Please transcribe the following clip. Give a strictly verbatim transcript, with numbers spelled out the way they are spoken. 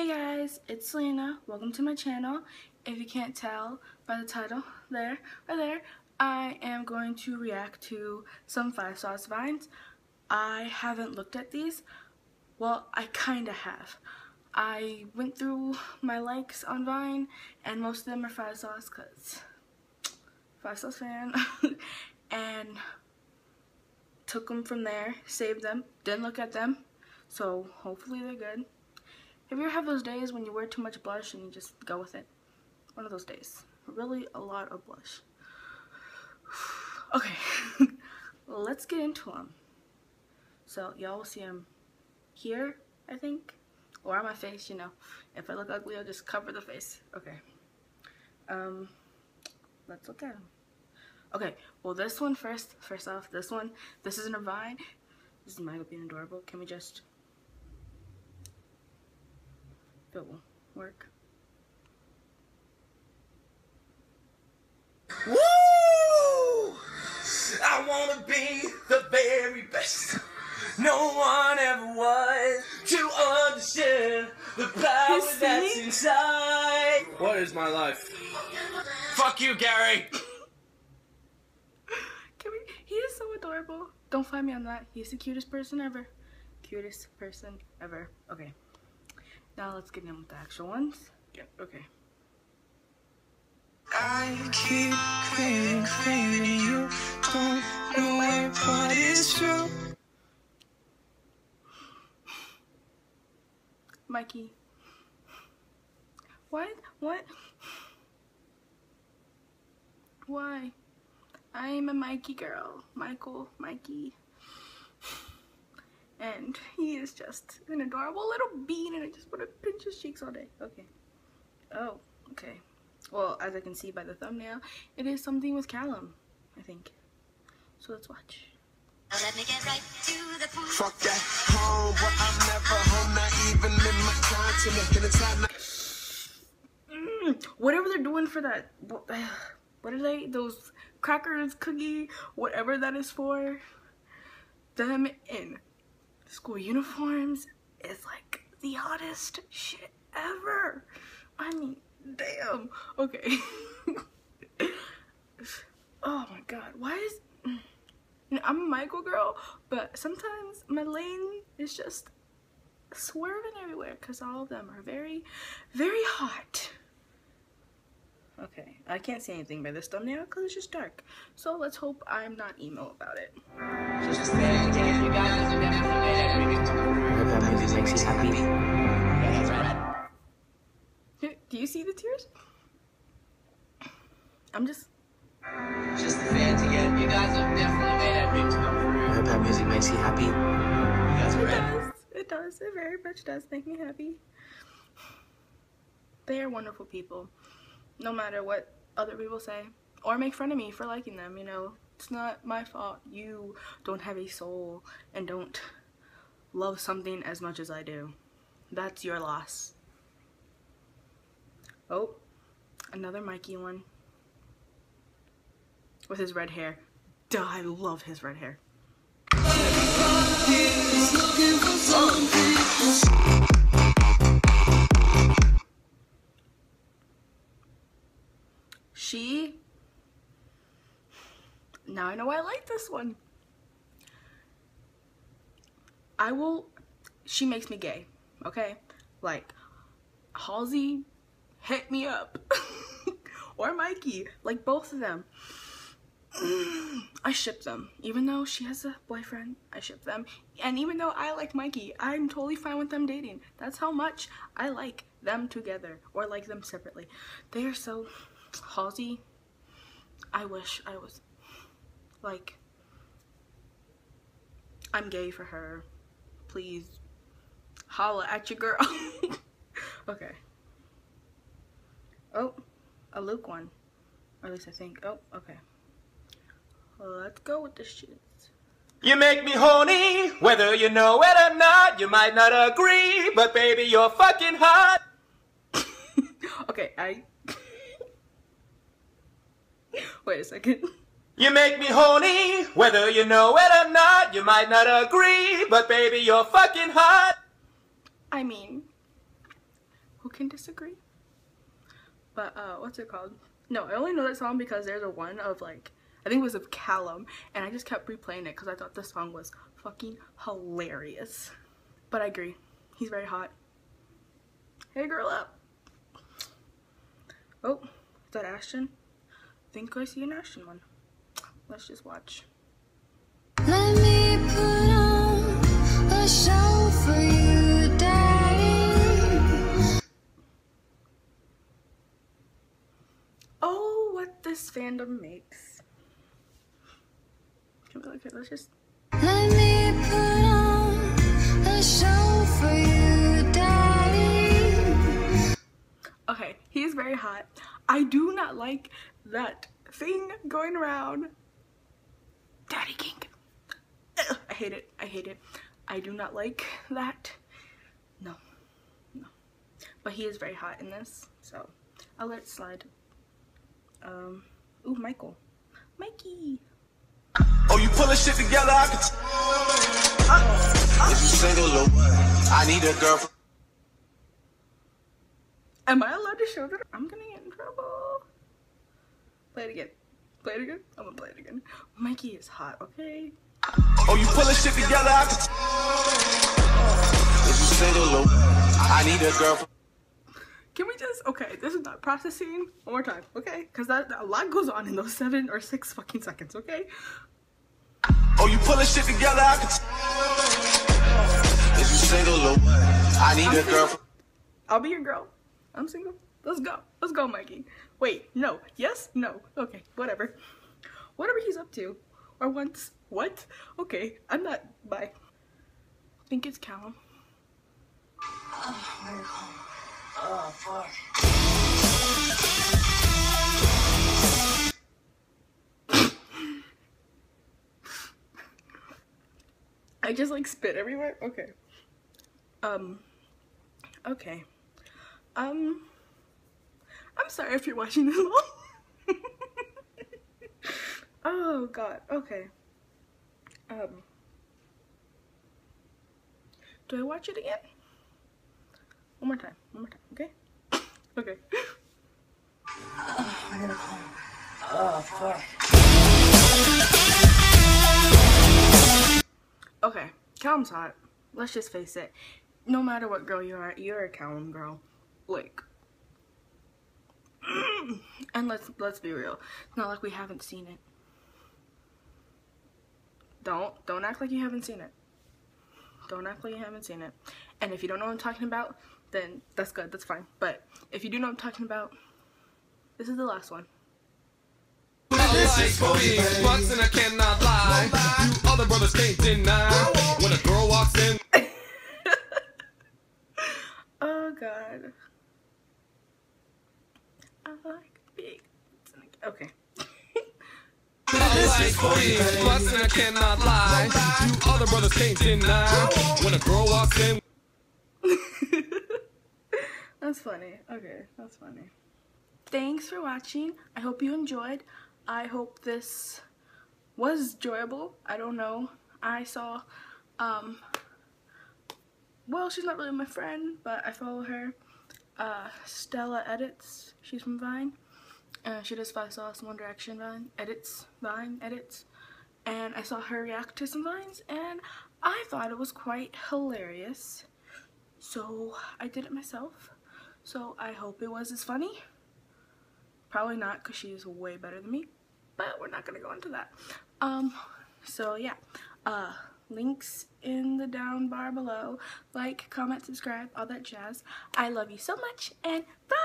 Hey guys, it's Selena. Welcome to my channel. If you can't tell by the title there or there, I am going to react to some five stars vines. I haven't looked at these. Well, I kinda have. I went through my likes on Vine and most of them are five stars because five stars fan and took them from there, saved them, didn't look at them, so hopefully they're good. Have you ever had those days when you wear too much blush and you just go with it? One of those days. Really a lot of blush. Okay, let's get into them. So y'all will see them here, I think, or on my face, you know. If I look ugly, I'll just cover the face. Okay. Um, let's look at them. Okay, well this one first. First off, this one. This isn't a Vine. This is Michael being adorable. Can we just... It will work. Woo! I wanna be the very best. No one ever was to understand the power that's inside. What is my life? Fuck you, Gary. Can we, he is so adorable. Don't find me on that. He's the cutest person ever. Cutest person ever. Okay. Now let's get in with the actual ones. Yep, okay. I keep craving, craving you. Don't know it, but it's true. Mikey. What? What? Why? I am a Mikey girl. Michael, Mikey. And he is just an adorable little bean, and I just want to pinch his cheeks all day. Okay. Oh, okay. Well, as I can see by the thumbnail, it is something with Calum, I think. So let's watch. Oh, let me get right to the point. Fuck that home, but I'm never home, not even in my time to look in the time. Mm, whatever they're doing for that, what are they? Those crackers, cookie, whatever that is for. Them in school uniforms is like the hottest shit ever. I mean, damn. Okay. Oh my god. Why is... I'm a Michael girl, but sometimes my lane is just swerving everywhere because all of them are very, very hot. Okay. I can't see anything by this thumbnail because it's just dark. So let's hope I'm not emo about it. Just there to you guys and everything. Do you see the tears? I'm just just the fans again. You guys have definitely made everything come through. I hope that music makes you happy. It does. It does. It very much does make me happy. They are wonderful people. No matter what other people say or make fun of me for liking them, you know. It's not my fault. You don't have a soul and don't love something as much as I do. That's your loss. Oh, another Mikey one with his red hair. Duh, I love his red hair. She, now I know why I like this one. I will, she makes me gay, okay? Like, Halsey, hit me up. Or Mikey, like both of them. I ship them. Even though she has a boyfriend, I ship them. And even though I like Mikey, I'm totally fine with them dating. That's how much I like them together, or like them separately. They are so, Halsey, I wish I was, like, I'm gay for her. Please holla at your girl. Okay. Oh, a Luke one. Or at least I think. Oh, okay. Let's go with the shit. You make me horny, whether you know it or not. You might not agree, but baby, you're fucking hot. Okay, I... Wait a second. You make me horny, whether you know it or not. You might not agree, but baby, you're fucking hot. I mean, who can disagree? But uh what's it called? No, I only know that song because there's a one of like I think it was of Calum, and I just kept replaying it because I thought the song was fucking hilarious. But I agree, he's very hot. Hey, girl up. Oh, is that Ashton? I think I see an Ashton one. Let's just watch. Let me put on a show for you, darling. Oh, what this fandom makes. Okay, let's just. Let me put on a show for you, darling. Okay, he's very hot. I do not like that thing going around. Daddy King. Ugh, I hate it. I hate it. I do not like that. No. No. But he is very hot in this, so I'll let it slide. Um. Ooh, Michael. Mikey. Oh, you pullin' shit together, I can tell. Uh, uh, if you single, Luke, I need a girlfriend. Am I allowed to show that? I'm gonna get in trouble. Play it again. Play it again? I'm gonna play it again. Mikey is hot, okay? Oh, you pullin' shit together, I can tell. If you single, Luke, I need a girlfriend. Can we just, okay, this is not processing. One more time, okay? Because that a lot goes on in those seven or six fucking seconds, okay? Oh, you pullin' shit together, I can tell. If you single, Luke, I need I'm a girlfriend. I'll be your girl. I'm single. Let's go. Let's go, Mikey. Wait, no. Yes? No. Okay, whatever. Whatever he's up to. Or once. What? Okay, I'm not. Bye. I think it's Calum. Oh, Michael. Oh, fuck. I just like spit everywhere. Okay. Um. Okay. Um. I'm sorry if you're watching this long. Oh God. Okay. Um. Do I watch it again? One more time, one more time, okay? Okay. Oh, man. Oh, fuck. Okay, Calum's hot. Let's just face it. No matter what girl you are, you're a Calum girl. Like, and let's let's be real. It's not like we haven't seen it. Don't don't act like you haven't seen it. Don't act like you haven't seen it. And if you don't know what I'm talking about, then that's good, that's fine. But if you do know what I'm talking about, this is the last one. This is me, but and I cannot lie. You other brothers can't deny when a girl walks in. Oh God. I like big. Okay. This is me, but and I cannot lie. You other brothers can't deny when a girl walks in. That's funny. Okay, that's funny. Thanks for watching. I hope you enjoyed. I hope this was enjoyable. I don't know. I saw, um, well, she's not really my friend, but I follow her. Uh, Stella Edits. She's from Vine. Uh, she does five sauce, One Direction Vine. Edits. Vine. Edits. And I saw her react to some Vines, and I thought it was quite hilarious. So I did it myself. So I hope it was as funny. Probably not, because she is way better than me. But we're not going to go into that. Um, so yeah. Uh, links in the down bar below. Like, comment, subscribe, all that jazz. I love you so much, and bye!